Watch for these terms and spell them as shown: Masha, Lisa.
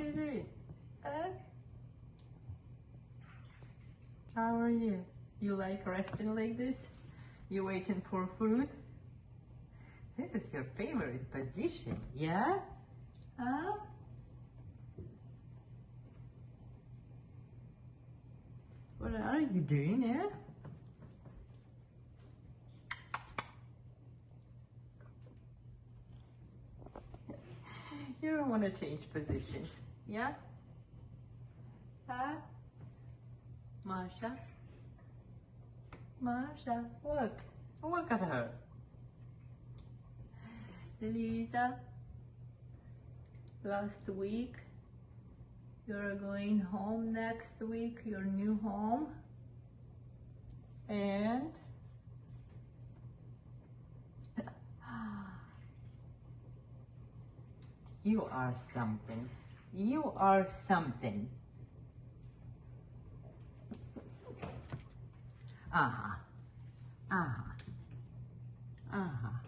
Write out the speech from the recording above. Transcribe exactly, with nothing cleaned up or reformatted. are you doing? Uh, How are you? You like resting like this? You waiting for food? This is your favorite position, yeah? Huh? What are you doing, eh? You don't want to change positions, yeah? Huh? Masha? Masha, look. Look at her. Lisa, last week, you're going home next week, your new home. And you are something. You are something. Uh-huh. Uh-huh. Uh-huh.